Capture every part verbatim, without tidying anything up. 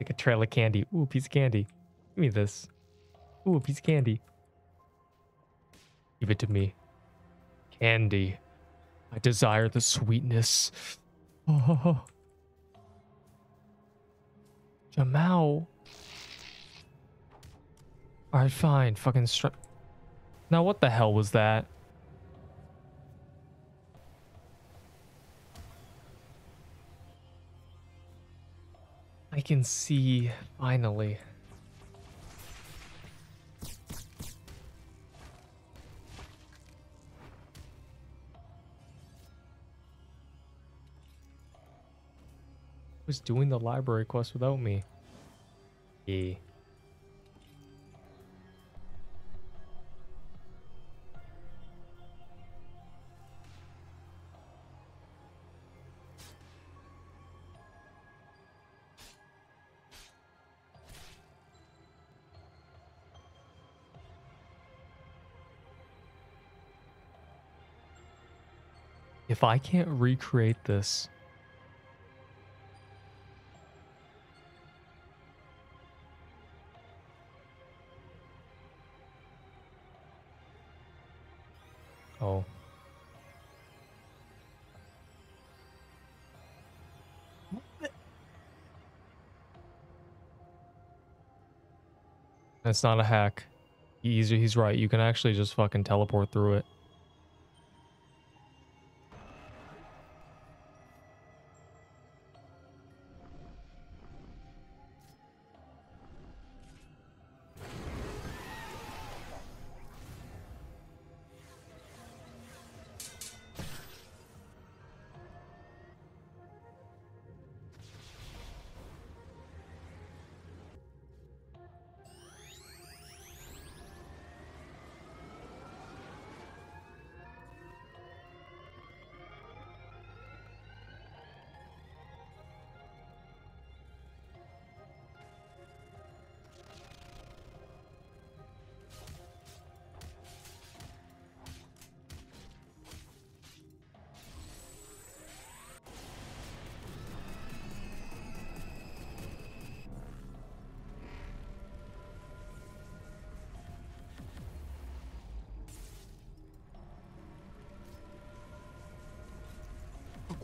Like a trail of candy. Ooh, piece of candy. Give me this. Ooh, piece of candy. Give it to me. Candy. I desire the sweetness. Oh. Jamal. Alright, fine. Fucking stri- Now, what the hell was that? I can see, finally. Who's doing the library quest without me? Yeah. If I can't recreate this, oh, that's not a hack. He's he's right. You can actually just fucking teleport through it.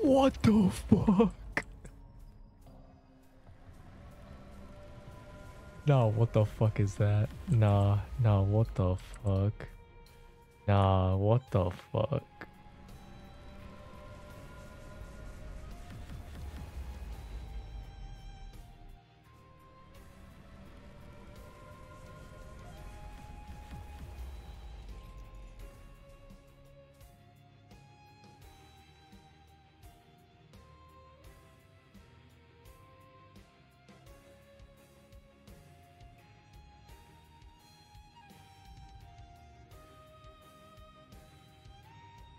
What the fuck? No, what the fuck is that? Nah, nah, what the fuck? Nah, what the fuck?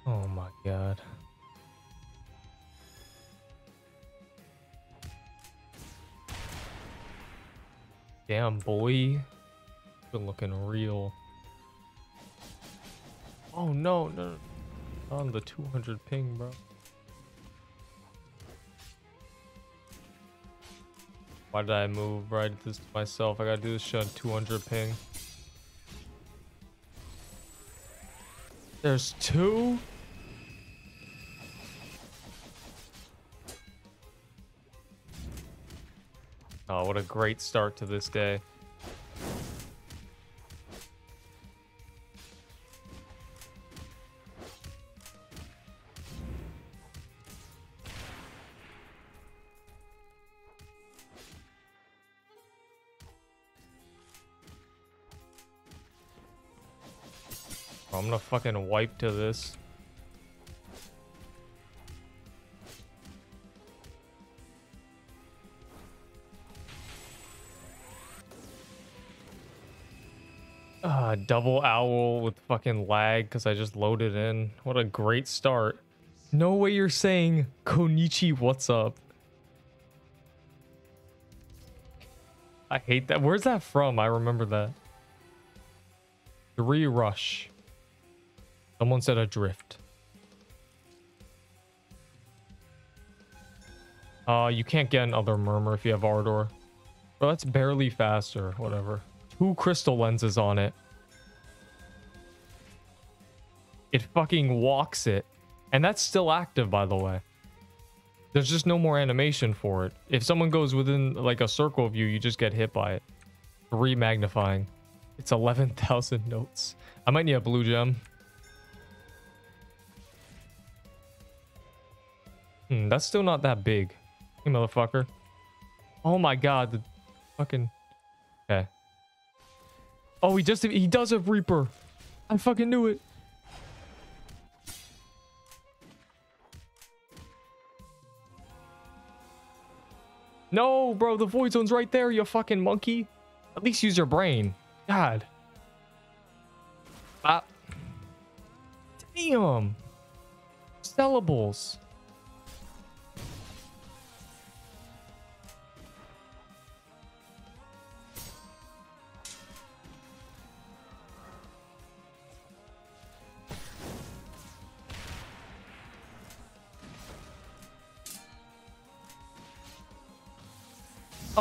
Oh my god. Damn, boy. Been looking real. Oh no, no. On the two hundred ping, bro. Why did I move right at this myself? I gotta do this shit on two hundred ping. There's two? Oh, what a great start to this day. Oh, I'm gonna fucking wipe to this. Uh, double owl with fucking lag because I just loaded in. What a great start. No way you're saying Konichi, what's up? I hate that. Where's that from? I remember that. Three rush. Someone said adrift. Uh, you can't get another murmur if you have Ardor. Well, that's barely faster. Whatever. Two crystal lenses on it. It fucking walks it. And that's still active, by the way. There's just no more animation for it. If someone goes within like a circle of you, you just get hit by it. Remagnifying. It's eleven thousand notes. I might need a blue gem. Hmm, that's still not that big. Hey, motherfucker. Oh my god, the fucking... Okay. Oh, he just... He does have Reaper. I fucking knew it. No, bro, the void zone's right there, you fucking monkey. At least use your brain. God. Ah. Damn. Stellables.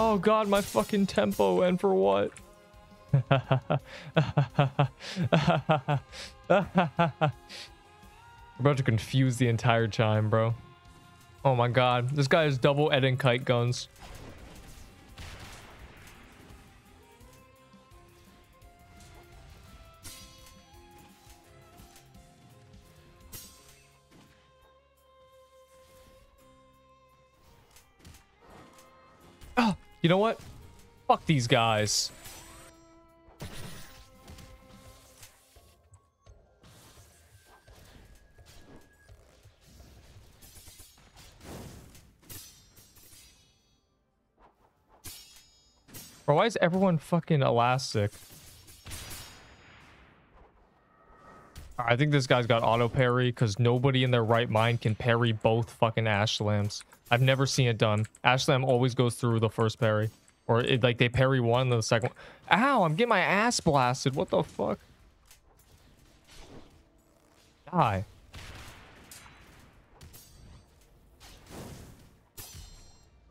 Oh god, my fucking tempo, and for what? We're about to confuse the entire chime, bro. Oh my god, this guy is double Ed and Kite guns. You know what? Fuck these guys. Bro, why is everyone fucking elastic? I think this guy's got auto parry because nobody in their right mind can parry both fucking ashlams. I've never seen it done. Ashlam always goes through the first parry. Or it, like they parry one and then the second one. Ow, I'm getting my ass blasted. What the fuck? Die.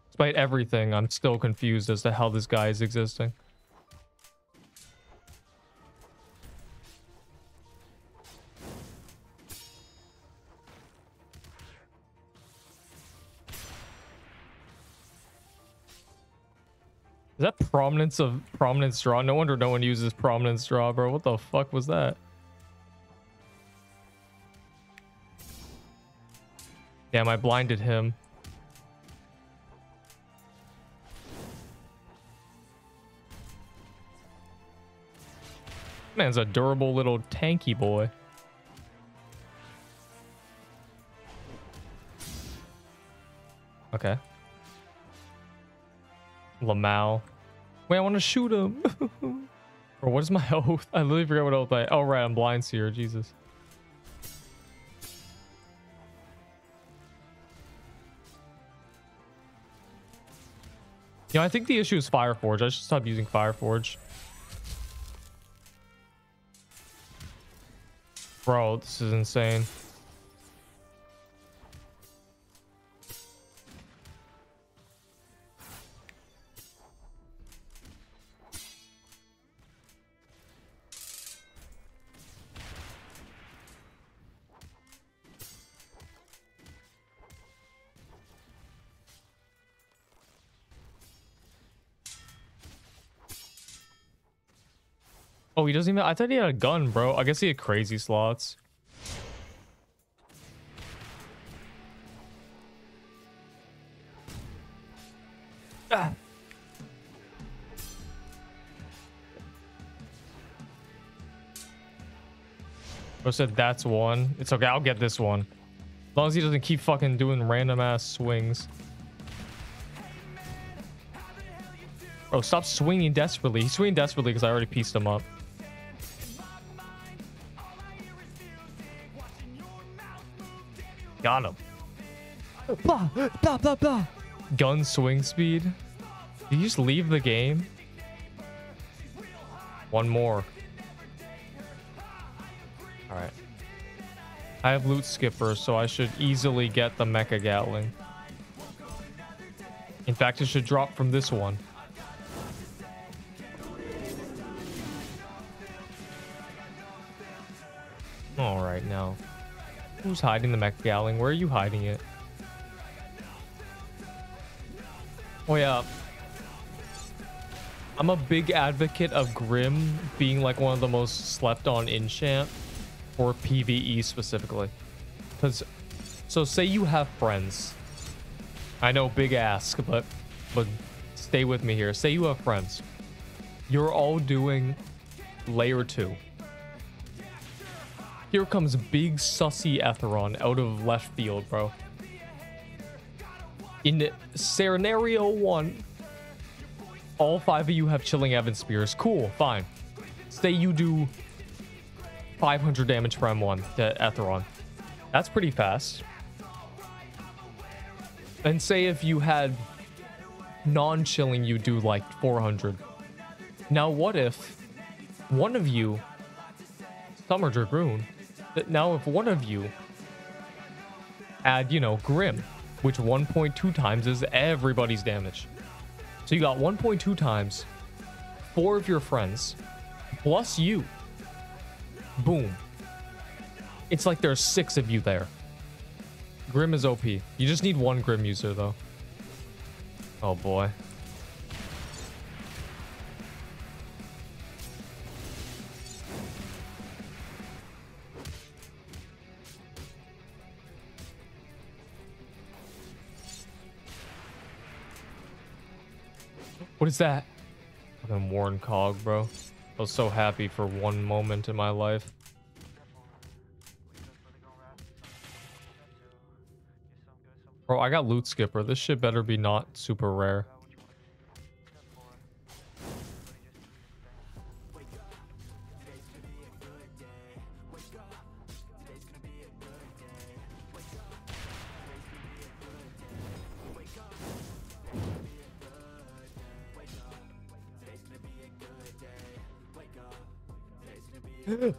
Despite everything, I'm still confused as to how this guy is existing. Is that prominence of prominence draw? No wonder no one uses prominence draw, bro. What the fuck was that? Damn, I blinded him. Man's a durable little tanky boy. Okay. Lamau. Wait, I want to shoot him. Or what is my oath? I literally forgot what oath I... Oh, right. I'm blind seer. Jesus. You know, I think the issue is Fireforge. I should stop using Fireforge. Bro, this is insane. Oh, he doesn't even... I thought he had a gun, bro. I guess he had crazy slots. Ah. Bro said that's one. It's okay. I'll get this one. As long as he doesn't keep fucking doing random ass swings. Bro, stop swinging desperately. He's swinging desperately because I already pieced him up. Got him. Blah, blah, blah, blah. Gun swing speed. Did you just leave the game? One more. All right. I have Loot Skipper, so I should easily get the Mecha Gatling. In fact, it should drop from this one. All right, now who's hiding the mech galling? Where are you hiding it? Oh yeah, I'm a big advocate of Grimm being like one of the most slept on enchant for PvE specifically, because so say you have friends, I know, big ask, but but stay with me here. Say you have friends, you're all doing layer two. Here comes big sussy Etheron out of left field, bro. In scenario one, all five of you have chilling Evan spears. Cool, fine. Say you do five hundred damage per M one to Etheron. That's pretty fast. And say if you had non-chilling, you do like four hundred. Now what if one of you, Summer Dragoon, that now if one of you add, you know, Grimm, which one point two times is everybody's damage. So you got one point two times, four of your friends, plus you. Boom. It's like there's six of you there. Grimm is O P. You just need one Grimm user, though. Oh, boy. What is that? Fucking Warren Cog, bro. I was so happy for one moment in my life. Bro, I got Loot Skipper. This shit better be not super rare.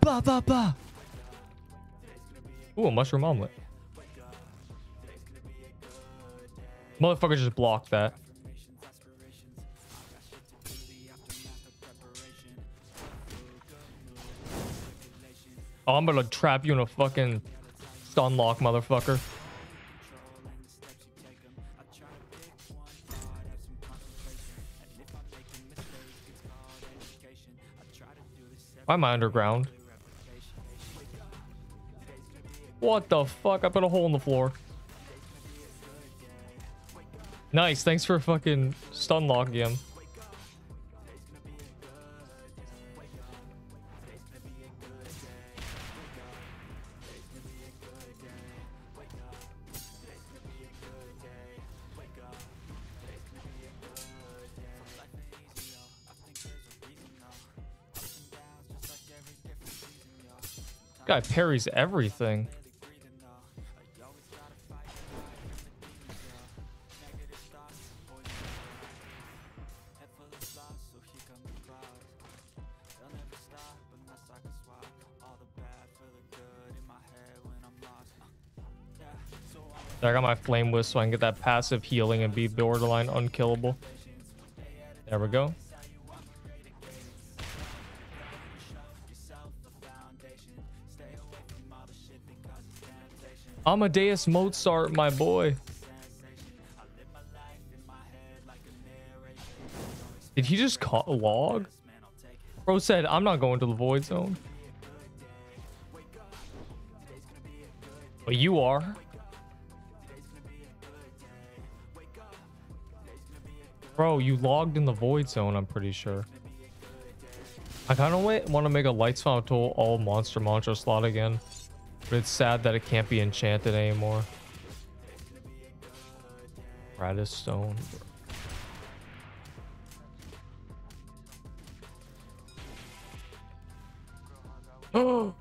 Ba ba ba. Ooh, a mushroom omelet. Motherfucker just blocked that. Oh, I'm gonna trap you in a fucking stun lock, motherfucker. Why am I underground? What the fuck? I put a hole in the floor. Nice, thanks for fucking stun logging him. Guy parries everything. I got my flame whisk so I can get that passive healing and be borderline unkillable. There we go. Amadeus Mozart, my boy. Did he just call log? Bro said, I'm not going to the void zone. But you are. Bro, you logged in the void zone, I'm pretty sure. I kind of want to make a light spawn tool all monster mantra slot again. But it's sad that it can't be enchanted anymore. Radis stone. Oh!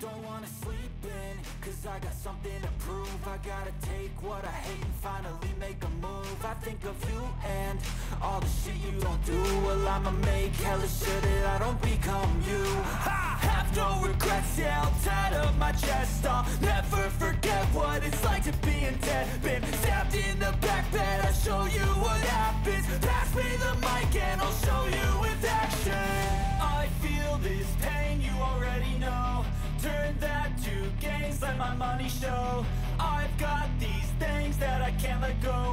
don't wanna sleep in, cause I got something to prove. I gotta take what I hate and finally make a move. I think of you and all the shit you don't do. Well, I'ma make hella sure that I don't become you. I have no regrets, yeah, I'll tie up my chest. I'll never forget what it's like to be in debt. Been stabbed in the back bed, I'll show you what happens. Pass me the mic and I'll show you with action. I feel this pain, you already know. Turn that to gains, let my money show. I've got these things that I can't let go.